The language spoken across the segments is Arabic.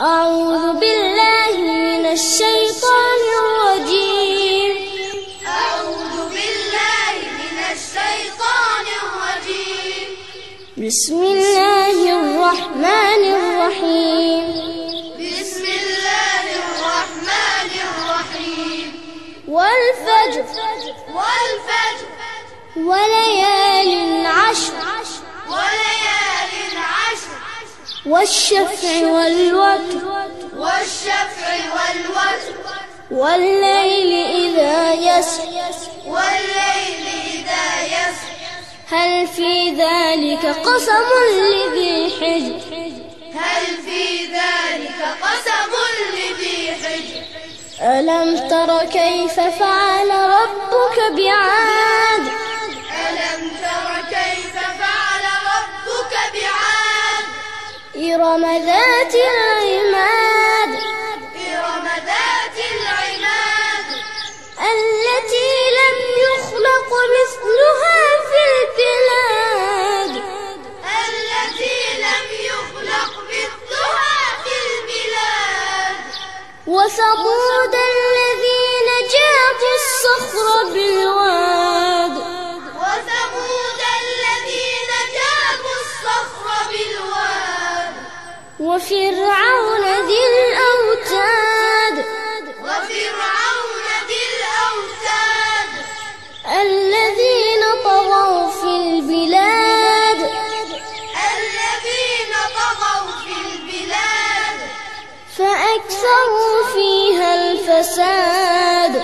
أعوذ بالله من الشيطان الرجيم. أعوذ بالله من الشيطان الرجيم. بسم الله الرحمن الرحيم. بسم الله الرحمن الرحيم. والفجر والفجر وليال عشر والشفع والوتر والشفع والوتر والليل إذا يسر والليل إذا يسر هل في ذلك قسم لذي حجر هل في ذلك قسم لذي حجر ألم تر كيف فعل ربك بعاد ألم تر كيف فعل ربك بعاد إرم ذات العماد إرم ذات العماد التي لم يخلق مثلها في البلاد التي لم يخلق مثلها في البلاد وثمود الذين جابوا الصخر بالواد وفرعون ذي الأوتاد وفرعون ذي الأوتاد الذين طغوا في البلاد الذين طغوا في البلاد فأكثروا فيها الفساد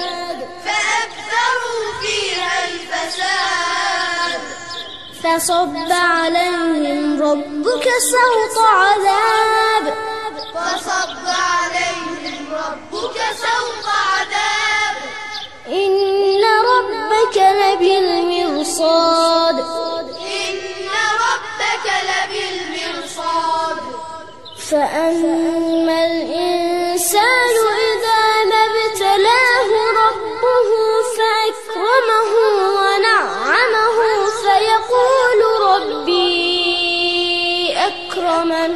فأكثروا فيها الفساد فصب عليهم ربك سوط عذاب فصب عليهم ربك سوط عذاب إن ربك لبالمرصاد إن ربك لبالمرصاد فأما الإنسان إذا ما ابتلاه ربه فأكرمه ونعمه فيقول ربي أكرمن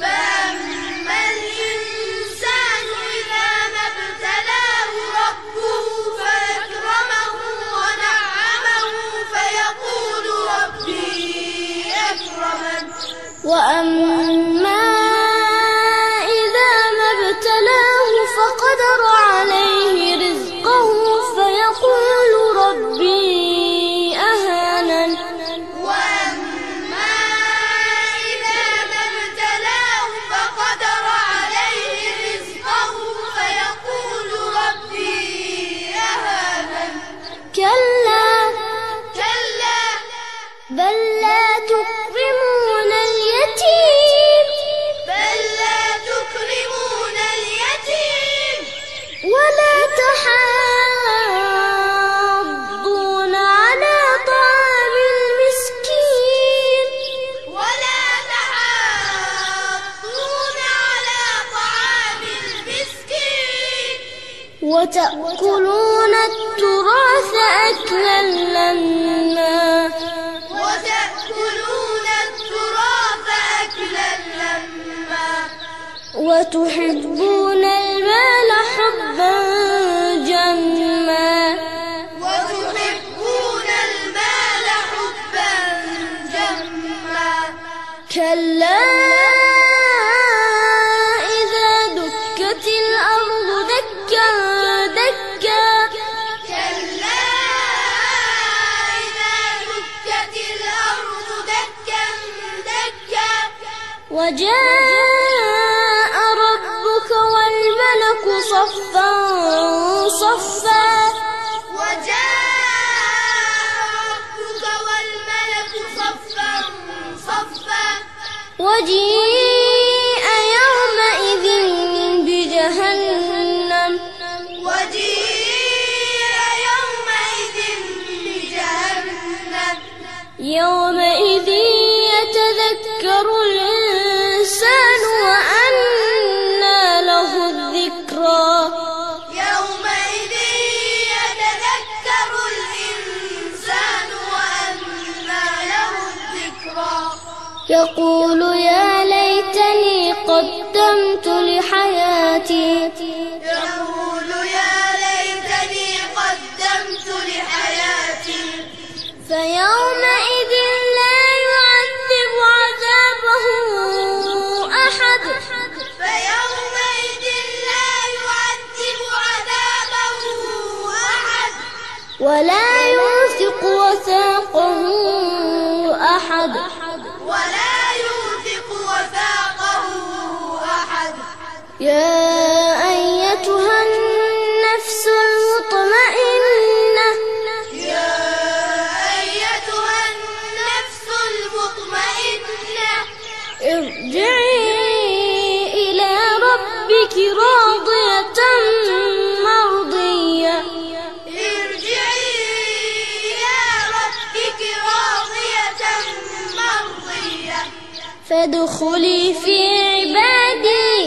فأما الإنسان إذا ما ابتلاه ربه فأكرمه ونعمه فيقول ربي أكرمن وأما إذا ما ابتلاه فقدر عليه رزقه فيقول ربي أهانن وأما إذا ما ابتلاه فقدر عليه رزقه فيقول ربي أهانن كلا كلا بل لا تكرمون اليتيم بل لا تكرمون اليتيم ولا تحاضون على طعام المسكين ولا تحاضون على طعام المسكين وتأكلون التراث أكلا لما وتأكلون التراث أكلا لما وتحبون المال حبا جما وتحبون المال حبا جما كلا إذا دكت الأرض دكا دكا كلا إذا دكت الأرض دكا دكا وجاء ربك والملك صفا صفا وجاء ربك والملك صفا صفا وجيء يومئذ بجهنم وجيء يومئذ بجهنم يومئذ يتذكر الإنسان وأنى له الذكرى يومئذ يتذكر الإنسان وأنى له الذكرى يقول يا ليت أسلمت لحياتي، يقول يا ليتني قدمت لحياتي، فيومئذ لا يعذب عذابه أحد، فيومئذ لا يعذب عذابه أحد، ولا يوثق وثاقه أحد، ولا يوثق وثاقه أحد. يا أيتها النفس المطمئنة، يا أيتها النفس المطمئنة، ارجعي إلى ربك راضية مرضية، ارجعي إلى ربك راضية مرضية، فادخلي في عبادي،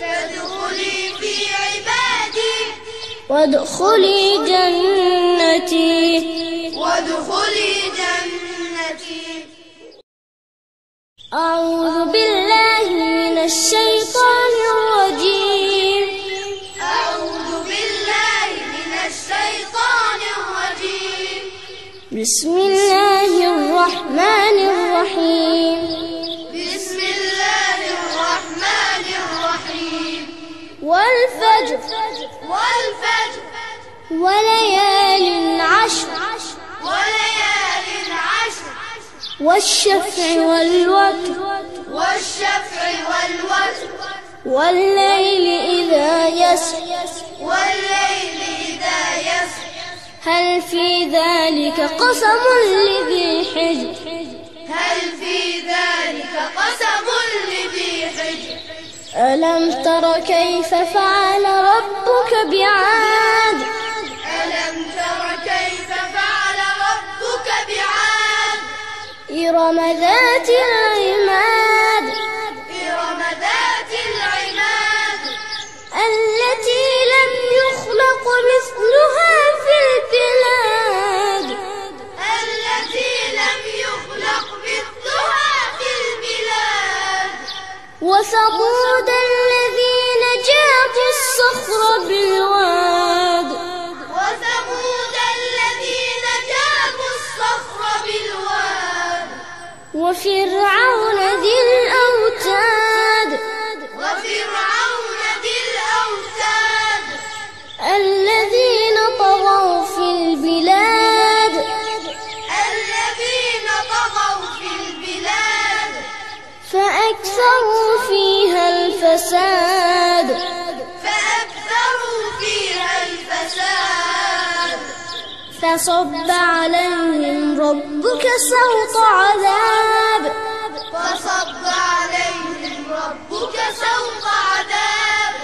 فادخلي في عبادي، وادخلي جنتي، وادخلي جنتي. أعوذ بالله من الشيطان الرجيم، أعوذ بالله من الشيطان الرجيم، بسم الله الرحمن الرحيم، بسم الله الرحمن الرحيم، والفجر، والفجر، وليال عشر، وليال عشر، والشفع والوتر، والشفع والوتر، والليل إذا يسر، والليل إذا يسر، هل في ذلك قسم لذي حجر، هل في ذلك قسم لذي حجر، ألم تر كيف فعل ربك بعاد، ألم تر كيف فعل ربك بعاد، إرم ذات العماد، إرم ذات العماد، التي لم يخلق مثلها في البلاد، التي لم يخلق مثلها في البلاد، وثمود الذين جابوا الصخر بالواد، وثمود الذين جابوا الصخر بالواد، وفرعون ذي الأوتاد، وفرعون ذي الأوتاد، الذين طغوا في البلاد، الذين طغوا في البلاد، فأكثروا فيها الفساد، فأكثروا فيها الفساد، فصب عليهم ربك سوط عذاب، فصب عليهم ربك سوط عذاب،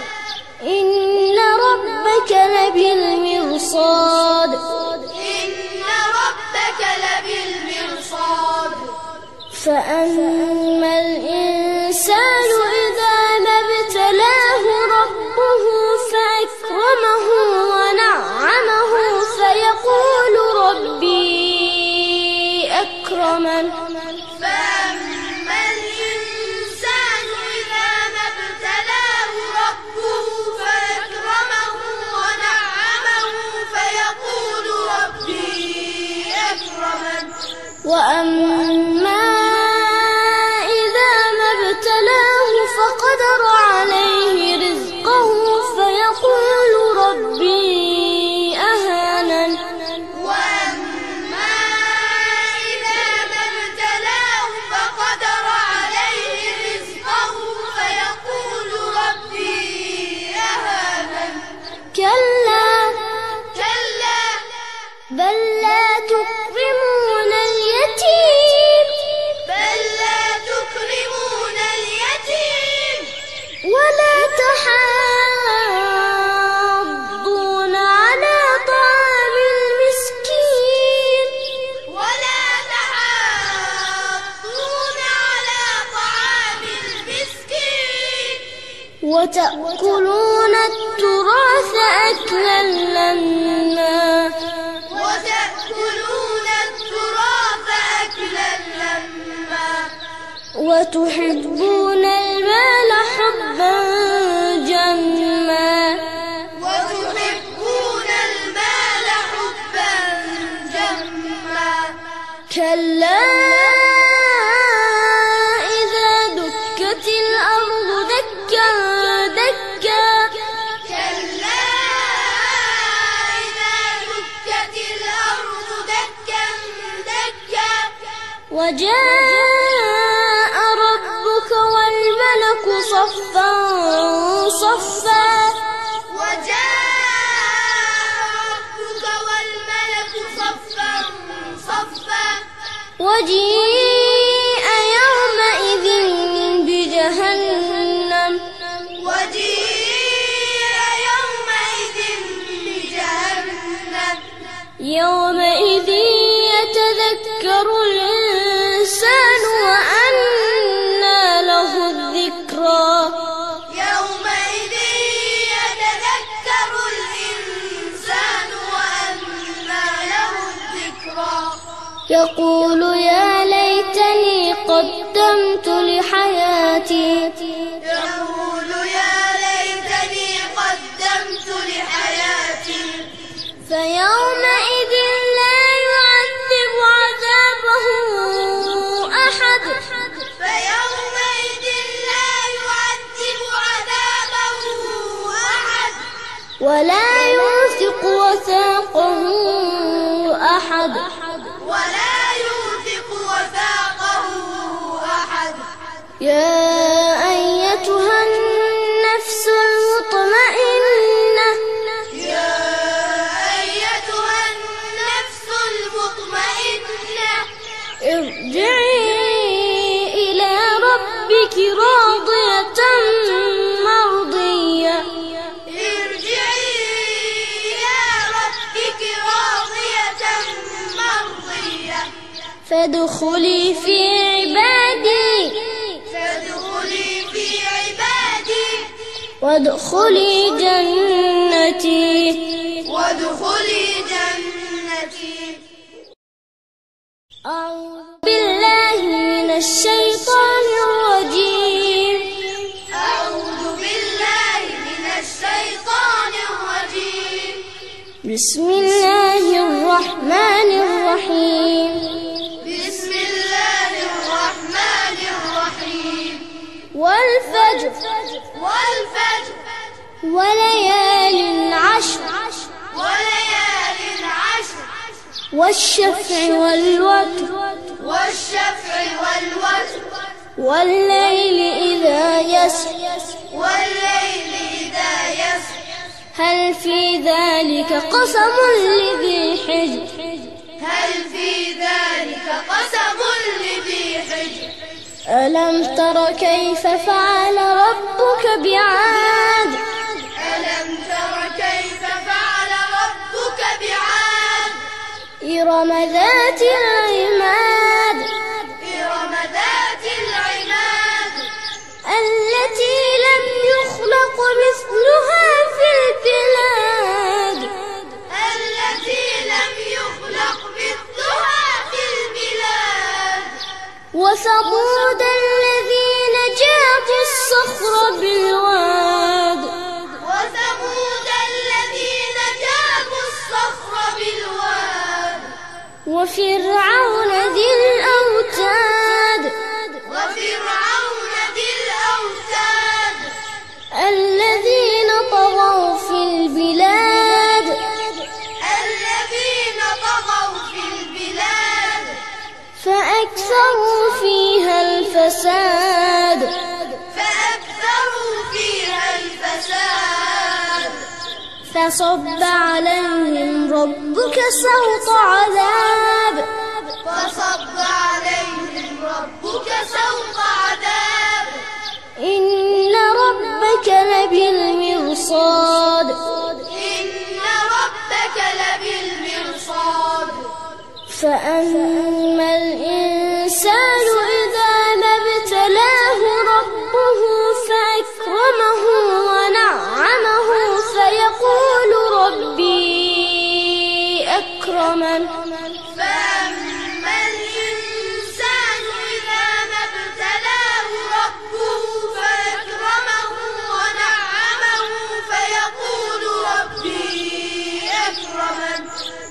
إن ربك لبالمرصاد، إن ربك لبالمرصاد، فأما الإنسان إذا ما ابتلاه ربه فأكرمه ونعمه فيقول ربي أكرمن، فأما الإنسان إذا ما ابتلاه ربه فأكرمه ونعمه فيقول ربي أكرمن، وأما فقدر عليه رزقه فيقول ربي أهانن، وأما إذا ما ابتلاه فقدر عليه رزقه فيقول ربي أهانن، كلا، كلا، بل لا تكرمون اليتيم، بل لا تكرمون اليتيم، ولا تحاضون على طعام المسكين، ولا تحاضون على طعام المسكين، وتأكلون التراث أكلا لما، وتأكلون التراث أكلا لما، وتحبون المال حبا جما كلا إذا دكت الأرض دكا دكا كلا إذا دكت الأرض دكا دكا وجاء ربك والملك صفا صفا وجيء يومئذ بجهنم يومئذ يتذكر الإنسان وأنى له الذكرى يقول يا ليتني قدمت لحياتي فيومئذ لا يعذب عذابه أحد ولا يوثق وثاقه أحد يا أيتها النفس المطمئنة ارجعي إلى ربك راضية مرضية فادخلي في عبادي وادخلي جنتي أعوذ بالله من الشيطان الرجيم بسم الله الرحمن الرحيم والفجر وليال عشر والشفع والوتر والليل إذا يسر هل في ذلك قسم لذي حجر ألم تر كيف فعل ربك بعاد إرم ذات العماد التي لم يخلق مثلها في البلاد وثمود الذين جابوا الصخر بالواد وفرعون ذي الأوتاد الذين طغوا في البلاد فأكثروا فيها الفساد فصب عليهم ربك سوط عذاب إن ربك لبالمرصاد فأما الإنسان إذا ما ابتلاه ربه فأكرمه ونعمه فيقول ربي أكرمن فأما الإنسان إذا ما ابتلاه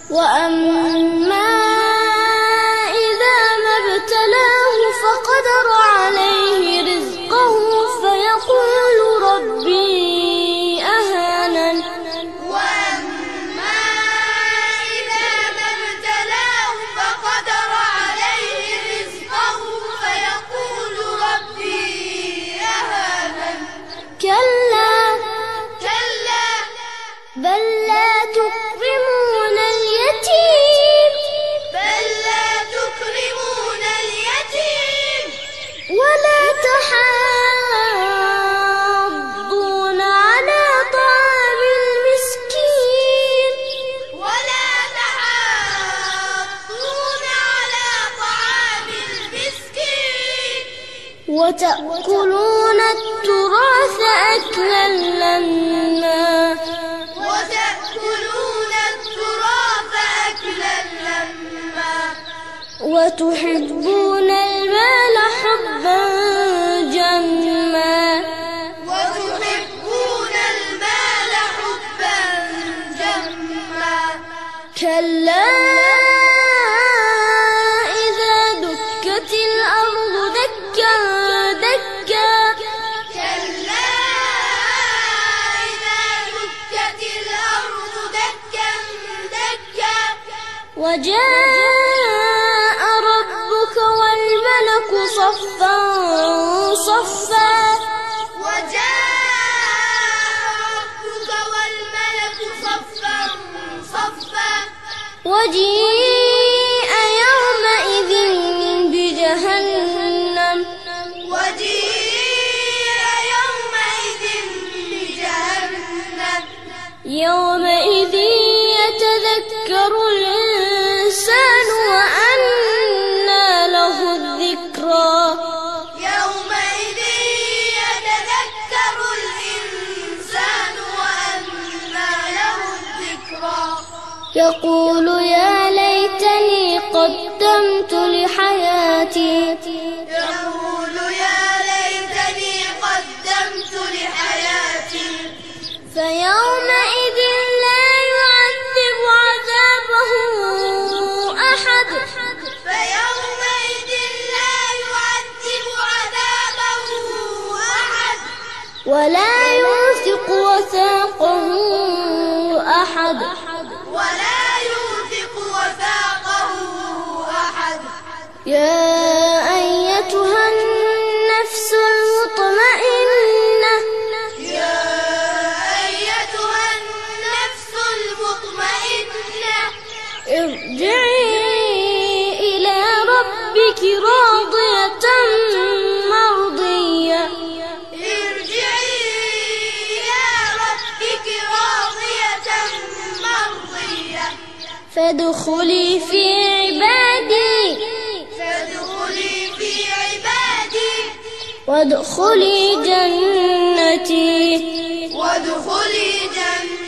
وأما إذا ما ابتلاه فقدر عليه رزقه فيقول ربي أهانن. وأما إذا ما ابتلاه فقدر عليه رزقه فيقول ربي أهانن. كلا كلا بل لا تكرمون اليتيم، بل لا تكرمون اليتيم، ولا تحاضون على طعام المسكين، ولا تحاضون على طعام المسكين، وتأكلون التراث أكلا لما، وتأكلون التراب أكلا لما، وتحبون المال حبا جما، وتحبون المال حبا جما. كلا إذا دكت الأرض دكا دكا، وجاء ربك والملك صفا صفا، وجاء ربك والملك صفا صفا، وجيء يومئذ بجهنم، وجيء يومئذ بجهنم، يومئذ يتذكر وأنى له الذكرى، يومئذ يتذكر الإنسان وأنى له الذكرى، يقول يا ليتني قدمت لحياتي، يقول يا ليتني قدمت لحياتي، فيومئذ لا يعذب عذابه، فيومئذ لا يعذب عذابه أحد، ولا يوثق وثاقه أحد، ولا يوثق وثاقه أحد. يا أيتها النفس المطمئنة، يا أيتها النفس المطمئنة، ارجعي ربك راضية مرضية، ارجعي إلى ربك راضية مرضية، فادخلي في عبادي، فادخلي في عبادي، وادخلي جنتي، وادخلي جنتي.